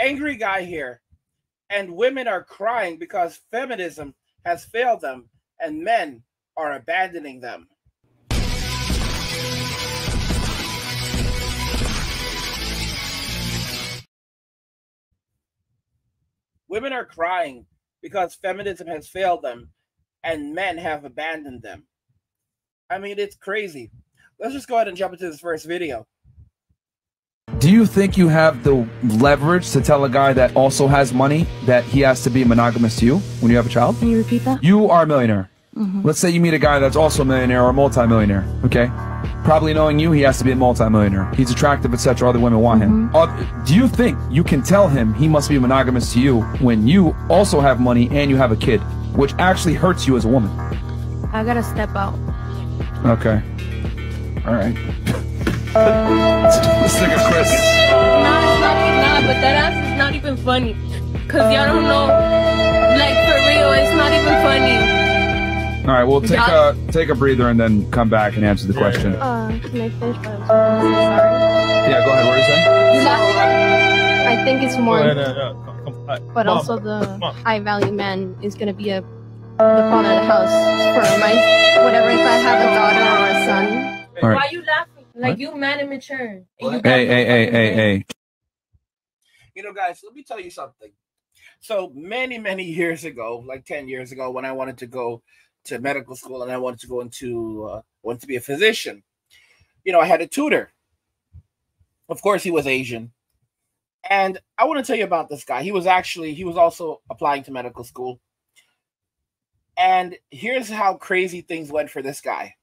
Angry Guy here, and women are crying because feminism has failed them and men are abandoning them. Women are crying because feminism has failed them and men have abandoned them. I mean, it's crazy. Let's just go ahead and jump into this first video. Do you think you have the leverage to tell a guy that also has money that he has to be monogamous to you when you have a child? Can you repeat that? You are a millionaire. Mm-hmm. Let's say you meet a guy that's also a millionaire or a multimillionaire, okay? Probably knowing you, he has to be a multimillionaire. He's attractive, etc. Other women want him. Do you think you can tell him he must be monogamous to you when you also have money and you have a kid, which actually hurts you as a woman? I gotta step out. Okay. All right. Let's think of Chris. Nah, but that ass is not even funny. Cause y'all don't know. Like, for real, it's not even funny. All right, we'll take a breather and then come back and answer the question. Yeah, go ahead. What are you saying? I think it's more, but also the high value man is gonna be the front of the house for my whatever. If I have a daughter or a son, right. Why are you laughing? Like what? You man immature. Hey. You know, guys, let me tell you something. So many years ago, like 10 years ago, when I wanted to go to medical school and I wanted to go into wanted to be a physician, you know, I had a tutor. Of course, he was Asian, and I want to tell you about this guy. He was also applying to medical school, and here's how crazy things went for this guy.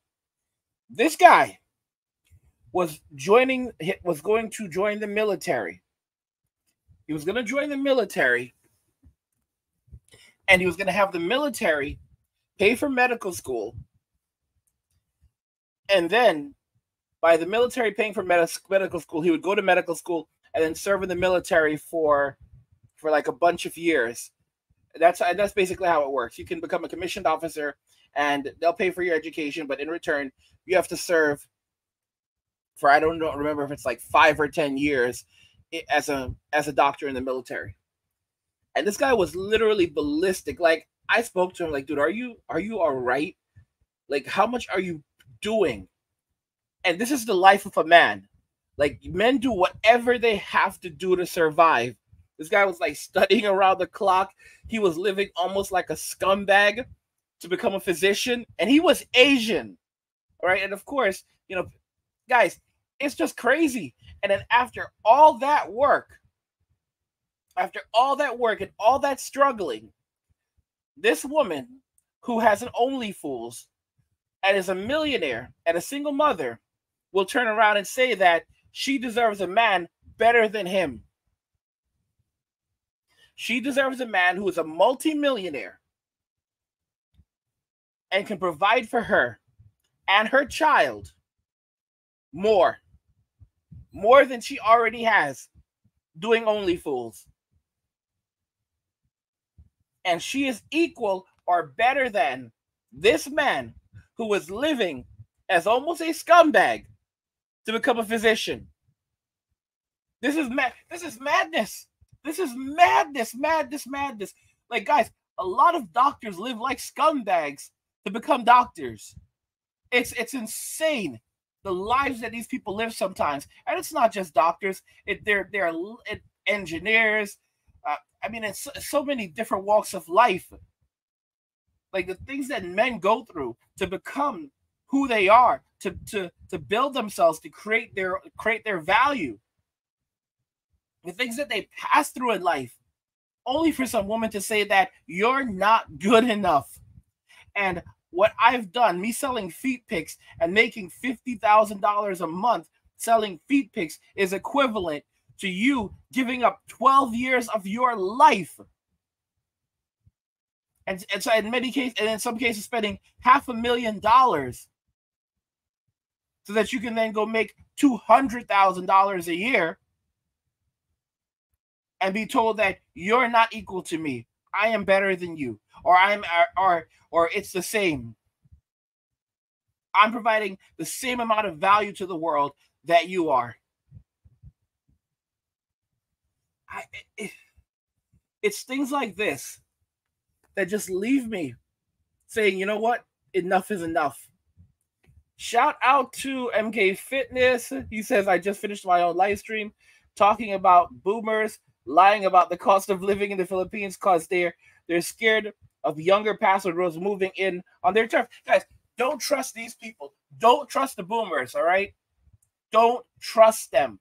This guy was going to join the military. He was going to join the military, and he was going to have the military pay for medical school, and then by the military paying for medical school, he would go to medical school and then serve in the military for like a bunch of years. That's basically how it works. You can become a commissioned officer, and they'll pay for your education, but in return, you have to serve for, I don't remember if it's like 5 or 10 years as a doctor in the military. And this guy was literally ballistic. Like, I spoke to him like, dude, are you all right? Like, how much are you doing? And this is the life of a man. Like, men do whatever they have to do to survive. This guy was like studying around the clock. He was living almost like a scumbag to become a physician. And he was Asian. All right. And of course, you know, guys, it's just crazy. And then after all that work and all that struggling, this woman who has an OnlyFans and is a millionaire and a single mother will turn around and say that she deserves a man better than him. She deserves a man who is a multimillionaire and can provide for her and her child more than she already has doing OnlyFans. And she is equal or better than this man who was living as almost a scumbag to become a physician. This is madness. This is madness. Like, guys, a lot of doctors live like scumbags to become doctors. It's insane, the lives that these people live sometimes. And it's not just doctors. They're engineers. I mean, it's so many different walks of life. Like, the things that men go through to become who they are, to build themselves, to create their value. The things that they pass through in life, only for some woman to say that you're not good enough. And what I've done, me selling feet pics and making $50,000 a month selling feet pics, is equivalent to you giving up 12 years of your life. And so in many cases, and in some cases, spending $500,000 so that you can then go make $200,000 a year and be told that you're not equal to me. I am better than you, or it's the same. I'm providing the same amount of value to the world that you are. It's things like this that just leave me saying, you know what? Enough is enough. Shout out to MK Fitness. He says, I just finished my own live stream talking about boomers lying about the cost of living in the Philippines because they're scared of younger pastor girls moving in on their turf. Guys, don't trust these people. Don't trust the boomers, all right? Don't trust them.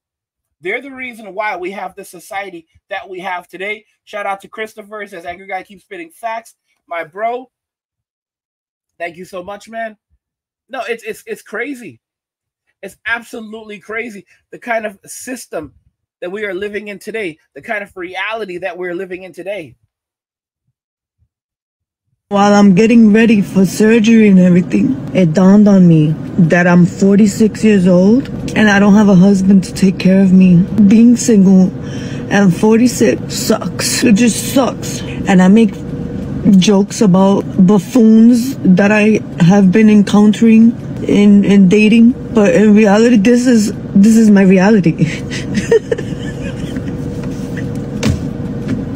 They're the reason why we have the society that we have today. Shout out to Christopher. He says, Angry Guy keeps spitting facts. My bro, thank you so much, man. No, it's crazy. It's absolutely crazy. The kind of system that we are living in today, the kind of reality that we're living in today. While I'm getting ready for surgery and everything, it dawned on me that I'm 46 years old and I don't have a husband to take care of me. Being single and 46 sucks. It just sucks. And I make jokes about buffoons that I have been encountering in dating, but in reality, this is my reality.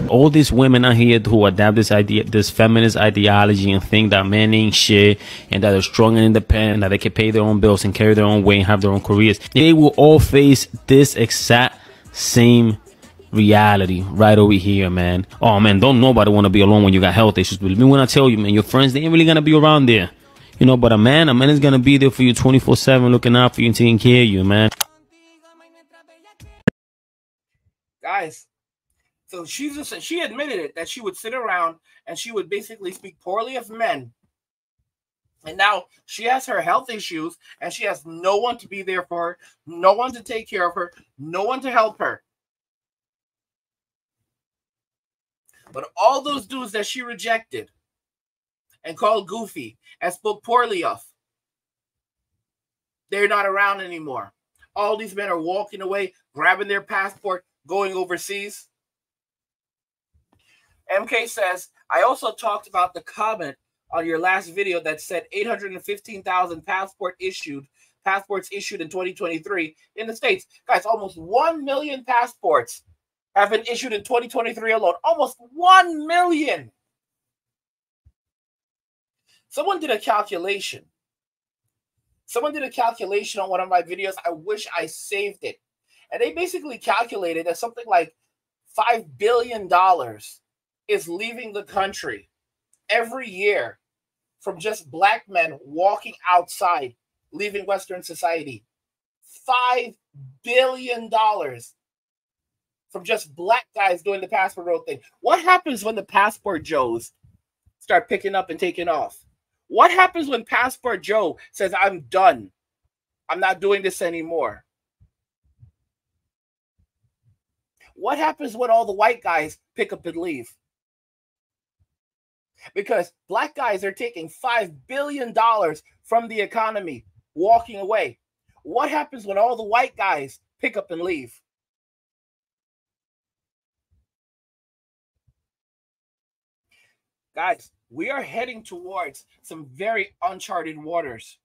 All these women out here who adapt this idea, this feminist ideology, and think that men ain't shit and that they're strong and independent, that they can pay their own bills and carry their own weight and have their own careers, they will all face this exact same reality right over here, man. Oh man, don't nobody want to be alone when you got health issues. Believe me when I tell you, man, your friends, they ain't really gonna be around there, you know, but a man is gonna be there for you 24/7, looking out for you and taking care of you, man. Guys, so she admitted it, that she would sit around and she would basically speak poorly of men. And now she has her health issues and she has no one to be there for her, no one to take care of her, no one to help her. But all those dudes that she rejected and called goofy and spoke poorly of, they're not around anymore. All these men are walking away, grabbing their passport, going overseas. MK says, I also talked about the comment on your last video that said 815,000 passports issued in 2023 in the States. Guys, almost 1 million passports have been issued in 2023 alone. Almost 1 million. Someone did a calculation. Someone did a calculation on one of my videos. I wish I saved it. And they basically calculated that something like $5 billion is leaving the country every year from just black men walking outside, leaving Western society. $5 billion from just black guys doing the passport road thing. What happens when the passport Joes start picking up and taking off? What happens when Passport Joe says, I'm done, I'm not doing this anymore? What happens when all the white guys pick up and leave? Because black guys are taking $5 billion from the economy, walking away. What happens when all the white guys pick up and leave? Guys, we are heading towards some very uncharted waters.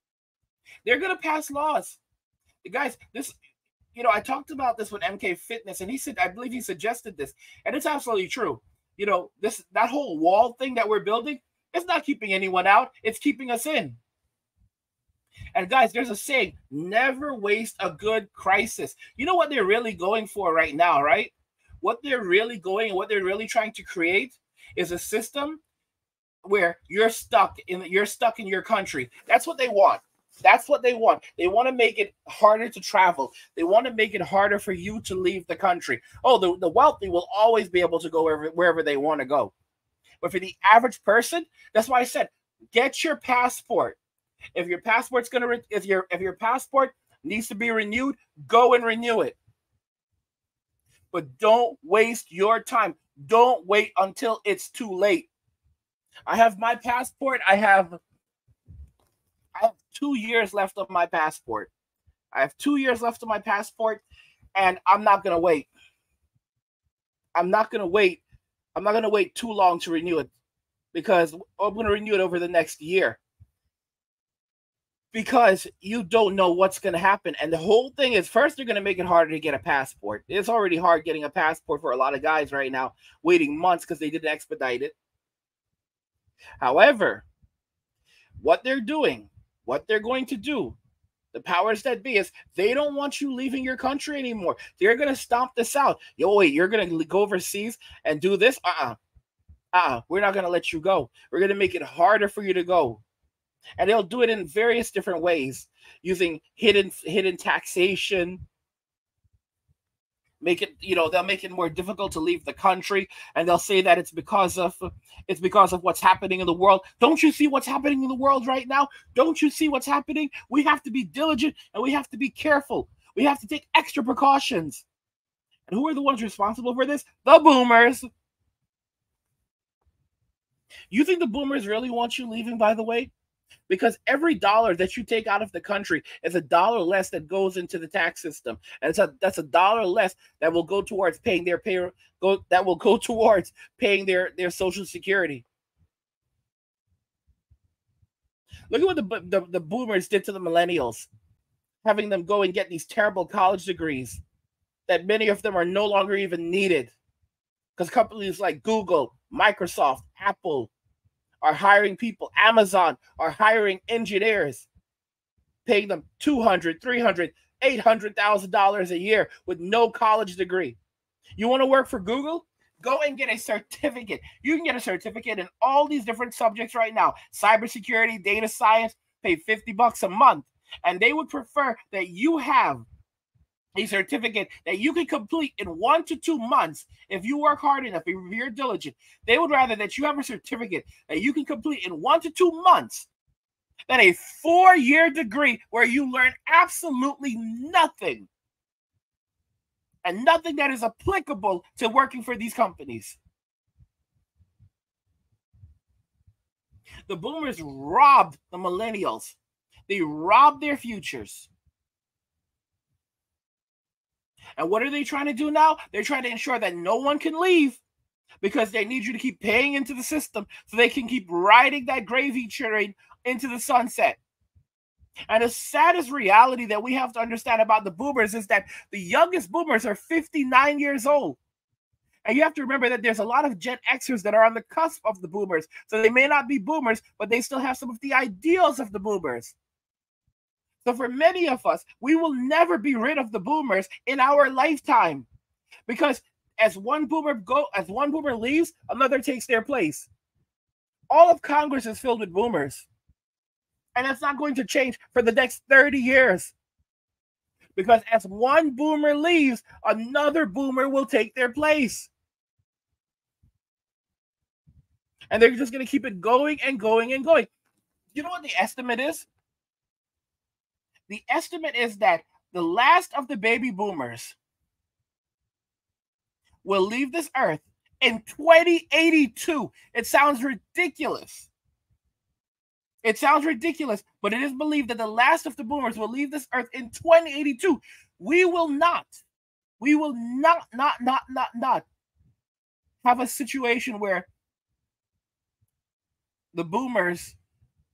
They're going to pass laws. Guys, this, you know, I talked about this with MK Fitness, and he said, I believe he suggested this, and it's absolutely true. You know, that whole wall thing that we're building, it's not keeping anyone out. It's keeping us in. And guys, there's a saying, never waste a good crisis. You know what they're really going for right now, right? What they're really going, what they're really trying to create is a system where you're stuck in your country. That's what they want. That's what they want. They want to make it harder to travel. They want to make it harder for you to leave the country. Oh, the wealthy will always be able to go wherever they want to go. But for the average person, that's why I said, get your passport. If your passport's going to, if your passport needs to be renewed, go and renew it. But don't waste your time. Don't wait until it's too late. I have my passport. I have 2 years left of my passport. I have 2 years left of my passport, and I'm not going to wait. I'm not going to wait. I'm not going to wait too long to renew it, because I'm going to renew it over the next year. because you don't know what's going to happen. And the whole thing is, first, they're going to make it harder to get a passport. It's already hard getting a passport for a lot of guys right now, waiting months because they didn't expedite it. However, what they're doing, what they're going to do, the powers that be, is they don't want you leaving your country anymore. They're going to stomp this out. Yo, wait, you're going to go overseas and do this? We're not going to let you go. We're going to make it harder for you to go. And they'll do it in various different ways, using hidden taxation. Make it, you know, they'll make it more difficult to leave the country, and they'll say that it's because of what's happening in the world. Don't you see what's happening in the world right now? Don't you see what's happening? We have to be diligent, and we have to be careful. We have to take extra precautions. And who are the ones responsible for this? The boomers. You think the boomers really want you leaving, by the way? Because every dollar that you take out of the country is a dollar less that goes into the tax system, and so that's a dollar less that will go towards paying their paying their Social Security. Look at what the boomers did to the millennials, having them go and get these terrible college degrees that many of them are no longer even needed, because companies like Google, Microsoft, Apple are hiring people. Amazon are hiring engineers, paying them $200,000, $300,000, $800,000 a year with no college degree. You want to work for Google? Go and get a certificate. You can get a certificate in all these different subjects right now. Cybersecurity, data science, pay $50 a month. And they would prefer that you have a certificate that you can complete in 1 to 2 months if you work hard enough, if you're diligent. They would rather that you have a certificate that you can complete in 1 to 2 months than a 4-year degree where you learn absolutely nothing, and nothing that is applicable to working for these companies. The boomers robbed the millennials. They robbed their futures. And what are they trying to do now? They're trying to ensure that no one can leave, because they need you to keep paying into the system so they can keep riding that gravy train into the sunset. And the saddest reality that we have to understand about the boomers is that the youngest boomers are 59 years old. And you have to remember that there's a lot of Gen Xers that are on the cusp of the boomers. So they may not be boomers, but they still have some of the ideals of the boomers. So for many of us, we will never be rid of the boomers in our lifetime, because as one boomer leaves, another takes their place. All of Congress is filled with boomers, and that's not going to change for the next 30 years, because as one boomer leaves, another boomer will take their place. And they're just going to keep it going and going and going. You know what the estimate is? The estimate is that the last of the baby boomers will leave this earth in 2082. It sounds ridiculous. It sounds ridiculous, but it is believed that the last of the boomers will leave this earth in 2082. We will not have a situation where the boomers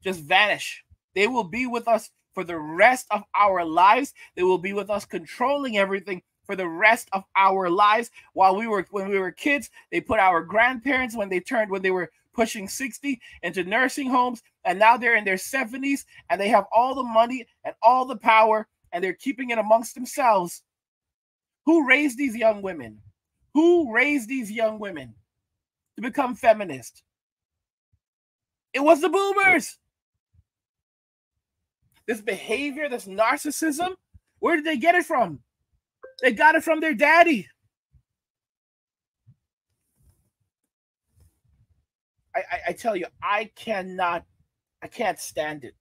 just vanish. They will be with us for the rest of our lives. They will be with us controlling everything for the rest of our lives. When we were kids, they put our grandparents, when they were pushing 60, into nursing homes, and now they're in their 70s, and they have all the money and all the power, and they're keeping it amongst themselves. Who raised these young women? Who raised these young women to become feminists? It was the boomers. This behavior, this narcissism, where did they get it from? They got it from their daddy. I tell you, I can't stand it.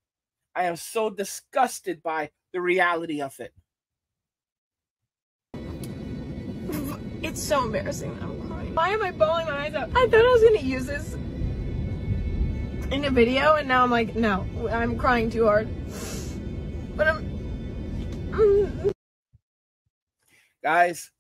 I am so disgusted by the reality of it. It's so embarrassing. I'm crying. Why am I bawling my eyes out? I thought I was going to use this in a video, and now I'm like, no, I'm crying too hard. But I'm... Guys,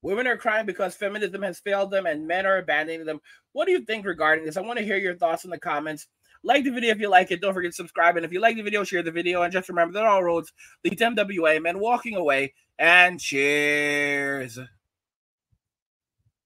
women are crying because feminism has failed them, and men are abandoning them. What do you think regarding this? I want to hear your thoughts in the comments Like the video if you like it. Don't forget to subscribe. And if you like the video, share the video. And just remember that all roads lead to MWA, men walking away. And cheers.